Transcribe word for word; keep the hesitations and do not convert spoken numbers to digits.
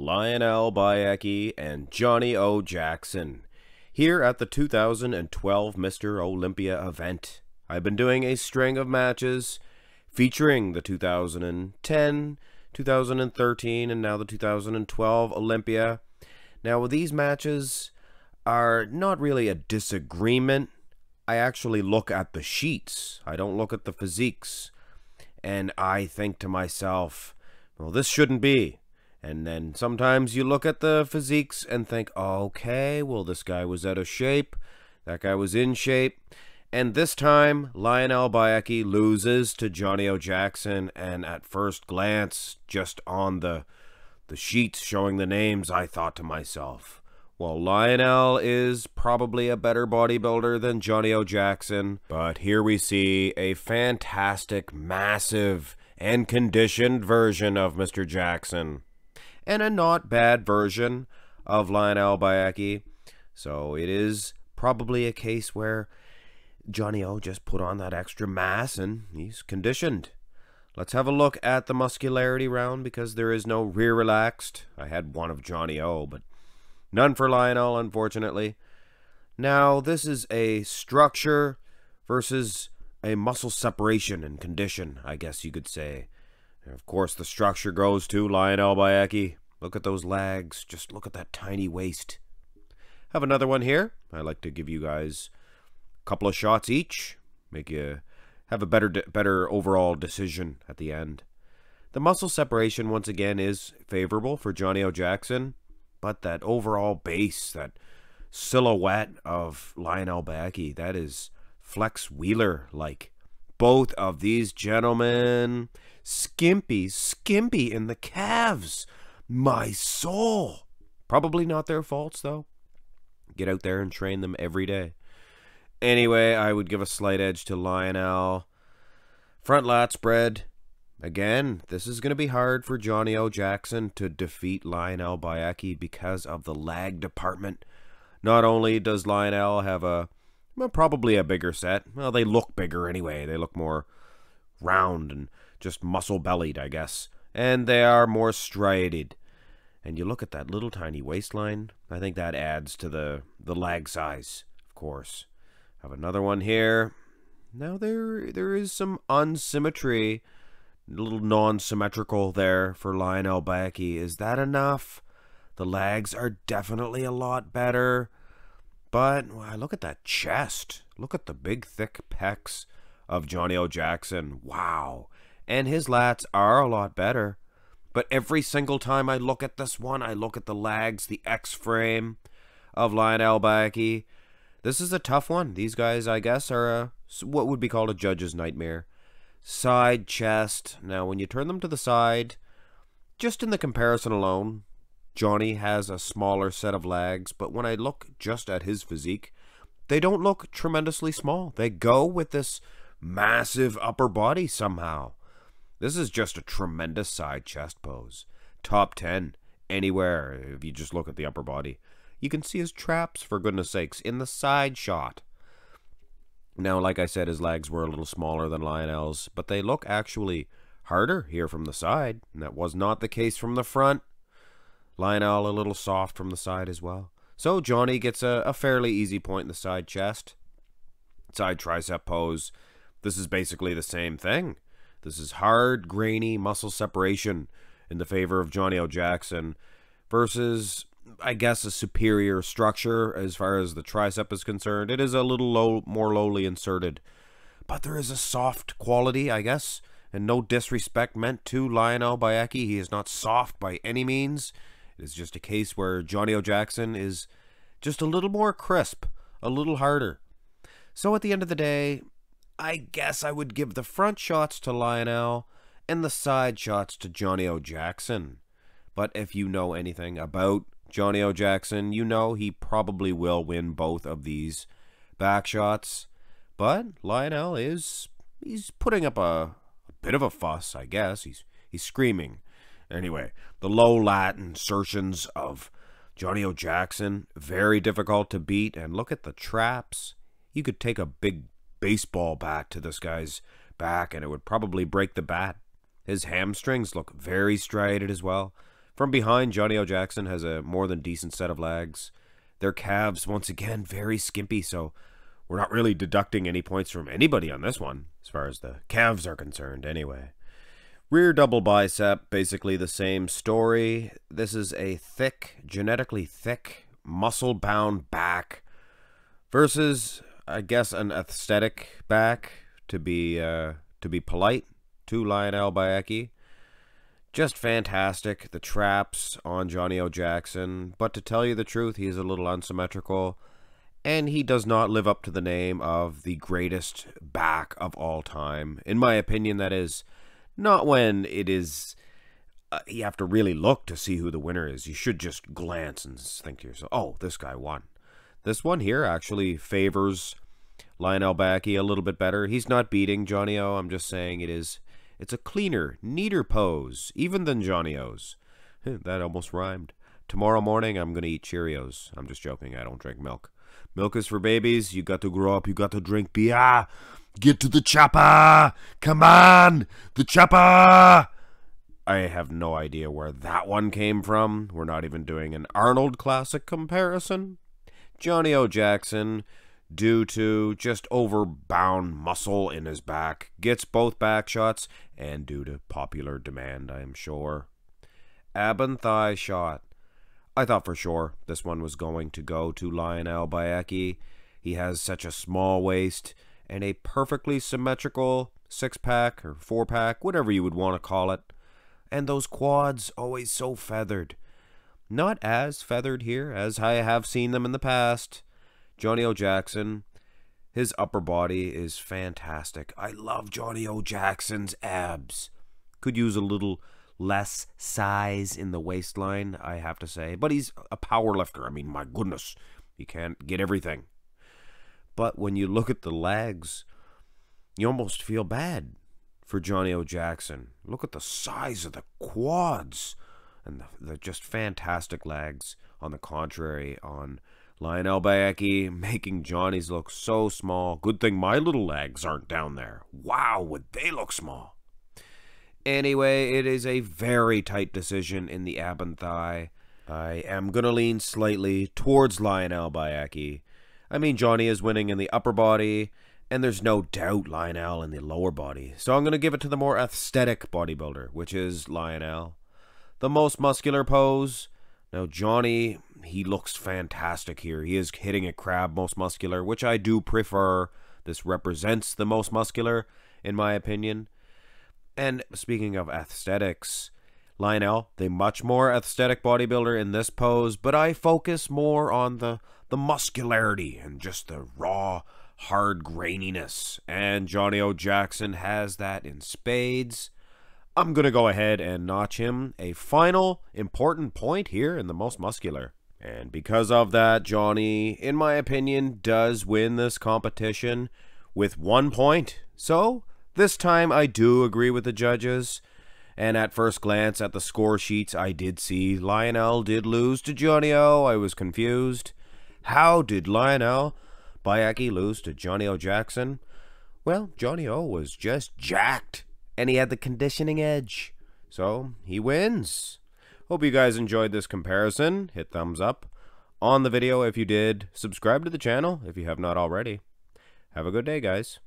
Lionel Beyeke and Johnnie O. Jackson here at the two thousand twelve Mister Olympia event. I've been doing a string of matches featuring the two thousand ten, two thousand thirteen, and now the two thousand twelve Olympia. Now, these matches are not really a disagreement. I actually look at the sheets. I don't look at the physiques. And I think to myself, well, this shouldn't be. And then sometimes you look at the physiques and think, okay, well, this guy was out of shape, that guy was in shape. And this time, Lionel Beyeke loses to Johnnie O. Jackson. And at first glance, just on the, the sheets showing the names, I thought to myself, well, Lionel is probably a better bodybuilder than Johnnie O. Jackson. But here we see a fantastic, massive, and conditioned version of Mister Jackson. And a not bad version of Lionel Beyeke. So it is probably a case where Johnnie O just put on that extra mass and he's conditioned. Let's have a look at the muscularity round, because there is no rear relaxed. I had one of Johnnie O, but none for Lionel, unfortunately. Now, this is a structure versus a muscle separation and condition, I guess you could say. Of course, the structure goes to Lionel Beyeke. Look at those legs. Just look at that tiny waist. Have another one here. I like to give you guys a couple of shots each. Make you have a better, better overall decision at the end. The muscle separation, once again, is favorable for Johnnie O. Jackson. But that overall base, that silhouette of Lionel Beyeke, that is Flex Wheeler-like. Both of these gentlemen, skimpy, skimpy in the calves. My soul. Probably not their faults, though. Get out there and train them every day. Anyway, I would give a slight edge to Lionel. Front lat spread. Again, this is going to be hard for Johnnie O. Jackson to defeat Lionel Beyeke because of the lag department. Not only does Lionel have a Well, probably a bigger set. Well, they look bigger anyway. They look more round and just muscle-bellied, I guess. And they are more striated. And you look at that little tiny waistline. I think that adds to the, the lag size, of course. Have another one here. Now, there there is some unsymmetry, a little non-symmetrical there for Lionel Beyeke. Is that enough? The legs are definitely a lot better. But wow, look at that chest. Look at the big, thick pecs of Johnnie O. Jackson. Wow. And his lats are a lot better. But every single time I look at this one, I look at the legs, the X-frame of Lionel Beyeke. This is a tough one. These guys, I guess, are a, what would be called a judge's nightmare. Side chest. Now, when you turn them to the side, just in the comparison alone, Johnnie has a smaller set of legs, but when I look just at his physique, they don't look tremendously small. They go with this massive upper body somehow. This is just a tremendous side chest pose. Top ten anywhere, if you just look at the upper body. You can see his traps, for goodness sakes, in the side shot. Now, like I said, his legs were a little smaller than Lionel's, but they look actually harder here from the side, and that was not the case from the front. Lionel a little soft from the side as well. So Johnnie gets a, a fairly easy point in the side chest. Side tricep pose. This is basically the same thing. This is hard, grainy muscle separation in the favor of Johnnie O. Jackson versus, I guess, a superior structure as far as the tricep is concerned. It is a little low, more lowly inserted. But there is a soft quality, I guess, and no disrespect meant to Lionel Beyeke. He is not soft by any means. It's just a case where Johnnie O. Jackson is just a little more crisp, a little harder. So at the end of the day, I guess I would give the front shots to Lionel and the side shots to Johnnie O. Jackson. But if you know anything about Johnnie O. Jackson, you know he probably will win both of these back shots. But Lionel is, he's putting up a, a bit of a fuss, I guess. He's, he's screaming. Anyway, the low lat insertions of Johnnie O. Jackson, very difficult to beat. And look at the traps. You could take a big baseball bat to this guy's back, and it would probably break the bat. His hamstrings look very striated as well. From behind, Johnnie O. Jackson has a more than decent set of lags. Their calves, once again, very skimpy, so we're not really deducting any points from anybody on this one, as far as the calves are concerned, anyway. Rear double bicep, basically the same story. This is a thick, genetically thick, muscle-bound back versus, I guess, an aesthetic back, to be uh, to be polite, to Lionel Beyeke. Just fantastic, the traps on Johnnie O. Jackson, but to tell you the truth, he's a little unsymmetrical, and he does not live up to the name of the greatest back of all time. In my opinion, that is. Not when it is, uh, you have to really look to see who the winner is. You should just glance and think to yourself, oh, this guy won. This one here actually favors Lionel Beyeke a little bit better. He's not beating Johnnie O. I'm just saying it is, it's a cleaner, neater pose, even than Johnnie O's. That almost rhymed. Tomorrow morning, I'm going to eat Cheerios. I'm just joking. I don't drink milk. Milk is for babies. You got to grow up. You got to drink beer. Get to the chopper! Come on! The chopper! I have no idea where that one came from. We're not even doing an Arnold classic comparison. Johnnie O. Jackson, due to just overbound muscle in his back, gets both back shots, and due to popular demand, I am sure. Ab and thigh shot. I thought for sure this one was going to go to Lionel Beyeke. He has such a small waist, and a perfectly symmetrical six-pack or four-pack, whatever you would want to call it. And those quads, always so feathered. Not as feathered here as I have seen them in the past. Johnnie O. Jackson, his upper body is fantastic. I love Johnnie O. Jackson's abs. Could use a little less size in the waistline, I have to say. But he's a power lifter. I mean, my goodness, he can't get everything. But when you look at the legs, you almost feel bad for Johnnie O. Jackson. Look at the size of the quads. And they're just fantastic legs. On the contrary, on Lionel Beyeke, making Johnny's look so small. Good thing my little legs aren't down there. Wow, would they look small. Anyway, it is a very tight decision in the ab and thigh. I am going to lean slightly towards Lionel Beyeke. I mean, Johnnie is winning in the upper body, and there's no doubt Lionel in the lower body. So I'm going to give it to the more aesthetic bodybuilder, which is Lionel. The most muscular pose. Now, Johnnie, he looks fantastic here. He is hitting a crab most muscular, which I do prefer. This represents the most muscular, in my opinion. And speaking of aesthetics, Lionel, the much more aesthetic bodybuilder in this pose, but I focus more on the, the muscularity and just the raw, hard graininess. And Johnnie O. Jackson has that in spades. I'm going to go ahead and notch him a final important point here in the most muscular. And because of that, Johnnie, in my opinion, does win this competition with one point. So, this time I do agree with the judges. And at first glance at the score sheets, I did see Lionel did lose to Johnnie O. I was confused. How did Lionel Beyeke lose to Johnnie O. Jackson? Well, Johnnie O was just jacked, and he had the conditioning edge. So, he wins. Hope you guys enjoyed this comparison. Hit thumbs up on the video if you did. Subscribe to the channel if you have not already. Have a good day, guys.